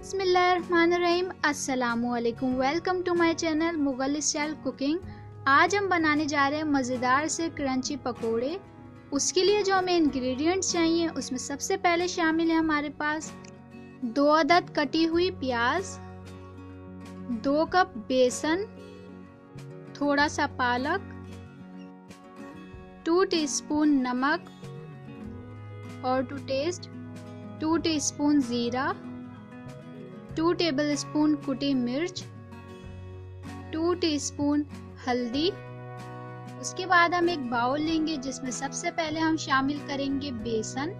बिस्मिल्लाहिर्रहमानिर्रहीम, अस्सलामुअलैकुम। Welcome to my channel Mughal style cooking. आज हम बनाने जा रहे हैं मज़ेदार से क्रंची पकोड़े। उसके लिए जो हमें इंग्रेडिएंट्स चाहिए उसमें सबसे पहले शामिल है हमारे पास 2 अदद कटी हुई प्याज, 2 कप बेसन, थोड़ा सा पालक, 2 टीस्पून नमक और टू टेस्ट 2 टीस्पून ज़ीरा, 2 टेबलस्पून कुटी मिर्च, 2 टीस्पून हल्दी। उसके बाद हम एक बाउल लेंगे जिसमें सबसे पहले हम शामिल करेंगे बेसन।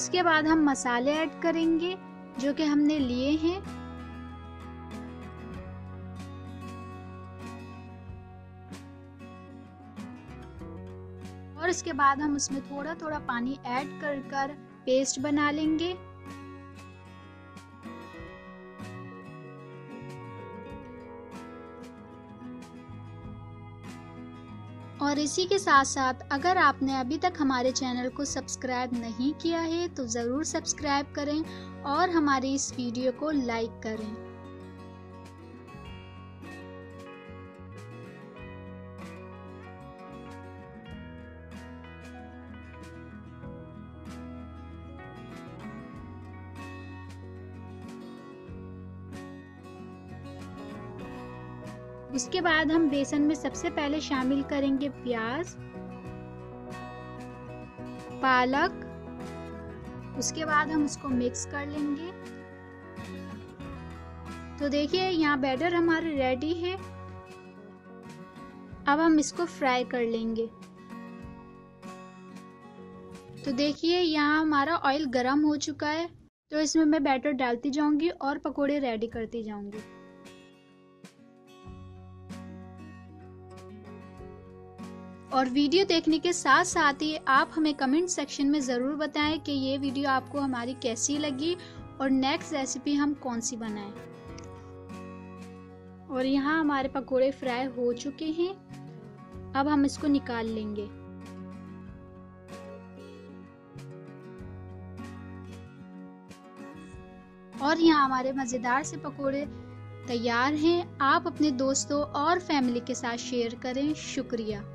उसके बाद हम मसाले ऐड करेंगे जो कि हमने लिए हैं। और इसके बाद हम उसमें थोड़ा थोड़ा पानी ऐड कर पेस्ट बना लेंगे। और इसी के साथ साथ अगर आपने अभी तक हमारे चैनल को सब्सक्राइब नहीं किया है तो ज़रूर सब्सक्राइब करें और हमारी इस वीडियो को लाइक करें। उसके बाद हम बेसन में सबसे पहले शामिल करेंगे प्याज, पालक। उसके बाद हम उसको मिक्स कर लेंगे। तो देखिए यहाँ बैटर हमारा रेडी है। अब हम इसको फ्राई कर लेंगे। तो देखिए यहाँ हमारा ऑयल गर्म हो चुका है, तो इसमें मैं बैटर डालती जाऊंगी और पकोड़े रेडी करती जाऊंगी। और वीडियो देखने के साथ साथ ही आप हमें कमेंट सेक्शन में ज़रूर बताएं कि ये वीडियो आपको हमारी कैसी लगी और नेक्स्ट रेसिपी हम कौन सी बनाएं। और यहाँ हमारे पकोड़े फ्राई हो चुके हैं। अब हम इसको निकाल लेंगे। और यहाँ हमारे मज़ेदार से पकोड़े तैयार हैं। आप अपने दोस्तों और फैमिली के साथ शेयर करें। शुक्रिया।